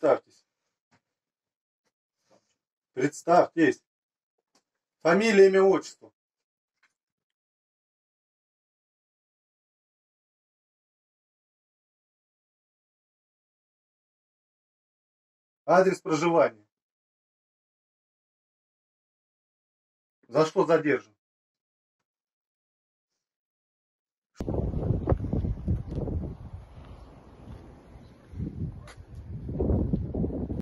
Представьтесь. Представьтесь. Фамилия, имя, отчество. Адрес проживания. За что задержан?